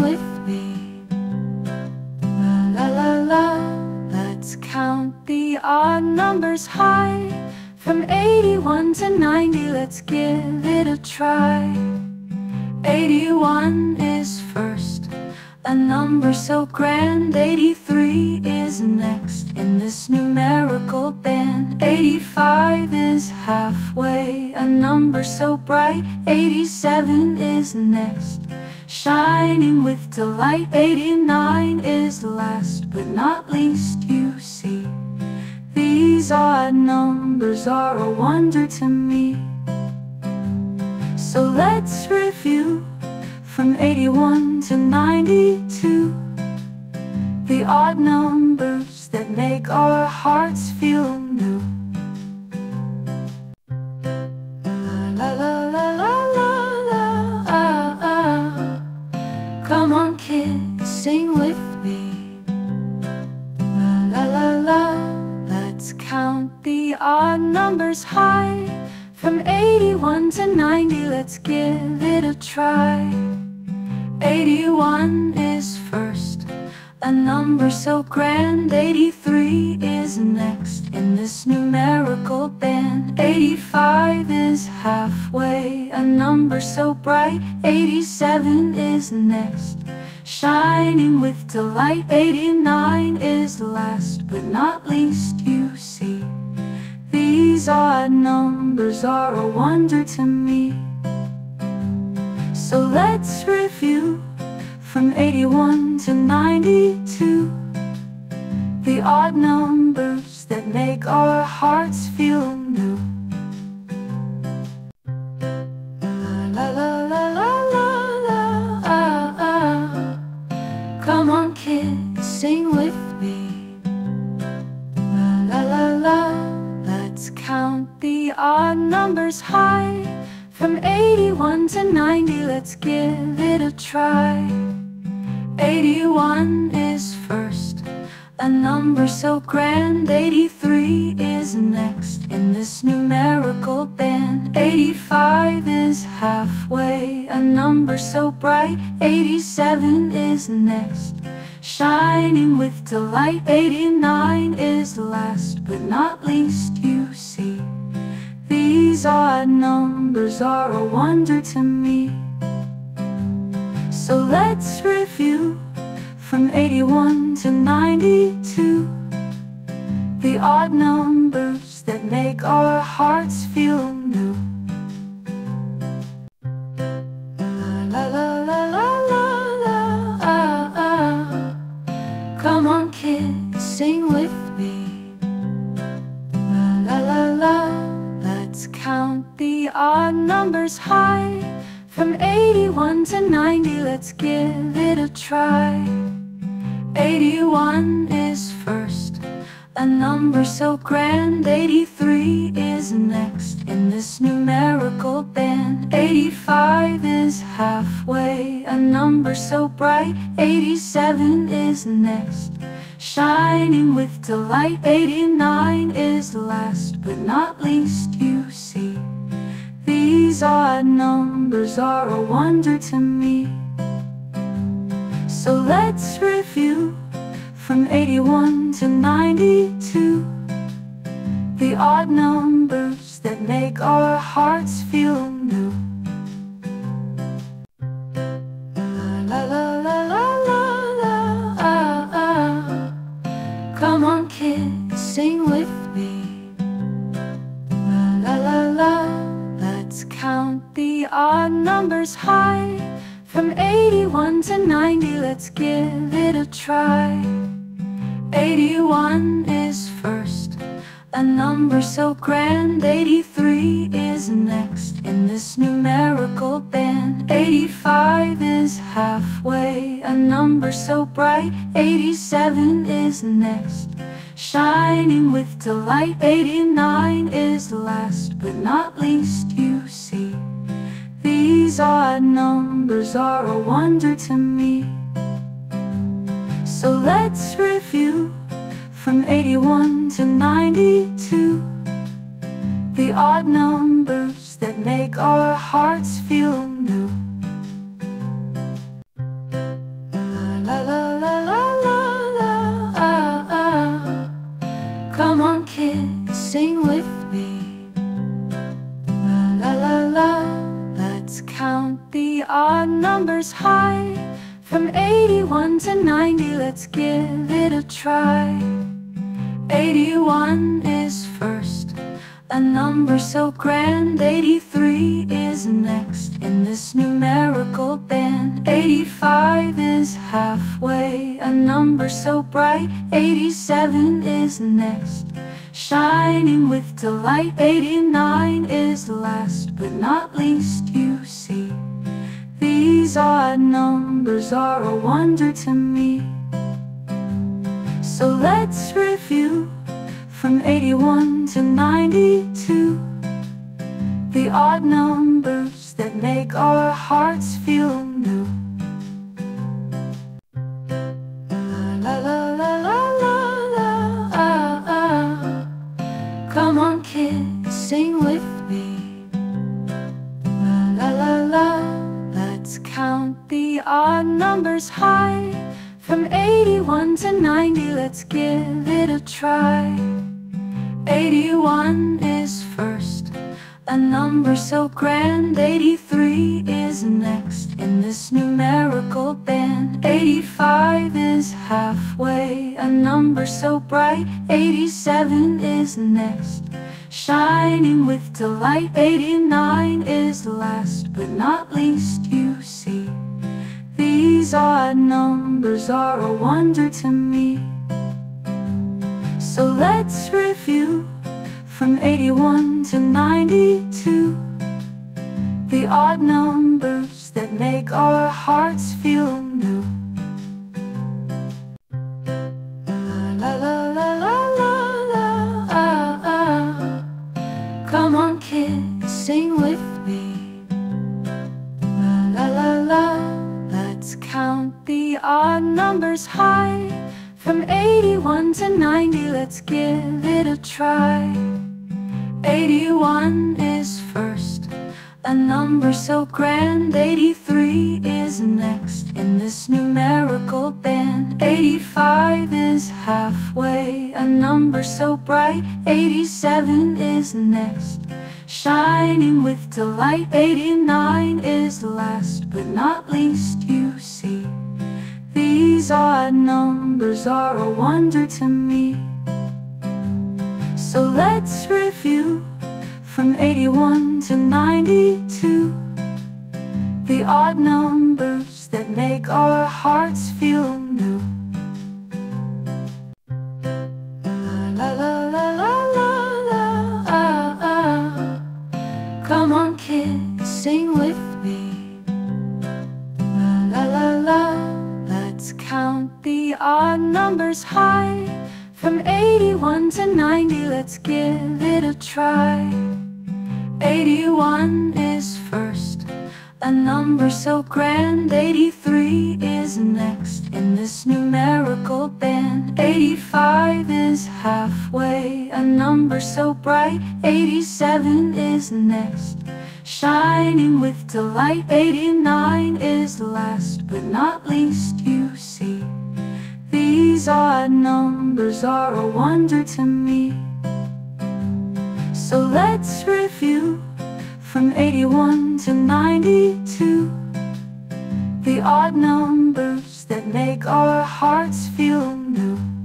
sing with me. La la la la. Let's count the odd numbers high, from 81 to 90, let's give it a try. 81 is first, a number so grand. 83 is next in this numerical band. 85 is halfway, a number so bright. 87 is next, shining with delight. 89 is last but not least, you see. These odd numbers are a wonder to me. So let's review from 81 to 92, the odd numbers that make our hearts feel new. La la la la la la ah, ah. Come on kids, sing with me. La la la la. Let's count the odd numbers high, from 81 to 90, let's give it a try. 81 is first, a number so grand. 83 is next in this numerical band. 85 is halfway, a number so bright. 87 is next, shining with delight. 89 is last but not least, you see. These odd numbers are a wonder to me. So let's review from 81 to 92, the odd numbers that make our hearts feel new. La la la la la la la ah, ah. Come on kids, sing with me. La la la la. Let's count the odd numbers high, from 81 to 90, let's give it a try. 81 is first, a number so grand. 83 is next in this numerical band. 85 is halfway, a number so bright. 87 is next, shining with delight. 89 is last but not least, you see. These odd numbers are a wonder to me. So let's review from 81 to 92, the odd numbers that make our hearts feel new. La la la la. Come on kids, sing with me. La la la. Let's count the odd numbers high, from 81 to 90, let's give it a try. 81 is first, a number so grand. 83 is next in this numerical band. 85 is halfway, a number so bright. 87 is next, shining with delight. 89 is last but not least, you see. These odd numbers are a wonder to me. So let's review from 81 to 92, the odd numbers that make our hearts feel new. La la la la la la ah, ah. Come on kids, sing with me. La la la. Let's count the odd numbers high, from 81 to 90, let's give it a try. 81 is first, a number so grand. 83 is next in this numerical band. 85 is halfway, a number so bright. 87 is next, shining with delight. 89 is last but not least, you see. These odd numbers are a wonder to me. So let's review from 81 to 92, the odd numbers that make our hearts feel new. sing with me. La la la la, let's count the odd numbers high. From 81 to 90, let's give it a try. 81 is first, a number so grand. 83 is next in this numerical band. 85 is halfway, a number so bright. 87 is next, shining with delight. 89 is last but not least, you see. These odd numbers are a wonder to me. So let's review. From 81 to 92, the odd numbers that make our hearts feel new. La la la la la la. Come on kids, sing with me. La la la, let's count the odd numbers high. From 81 to 90, let's give it a try. 81 is first, a number so grand. 83 is next in this numerical band. 85 is halfway, a number so bright. 87 is next, shining with delight. 89 is last but not least, you see. These odd numbers are a wonder to me. So let's review. From 81 to 92, the odd numbers that make our hearts feel new. La la la la la la la. Come on kids, sing with me. La la la la, let's count the odd numbers high. From 81 to 90, let's give it a try. 81 is first, a number so grand. 83 is next in this numerical band. 85 is halfway, a number so bright. 87 is next, shining with delight. 89 is last but not least, you see. These odd numbers are a wonder to me. So let's review. From 81 to 92, the odd numbers that make our hearts feel new. La la la la la la la. Come on kids, sing with me. La la la la. Let's count the odd numbers high. From 81 to 90, let's give it a try. 81 is first, a number so grand. 83 is next in this numerical band. 85 is halfway, a number so bright. 87 is next, shining with delight. 89 is last but not least, you see. These odd numbers are a wonder to me. So let's review. From 81 to 92, the odd numbers that make our hearts feel new.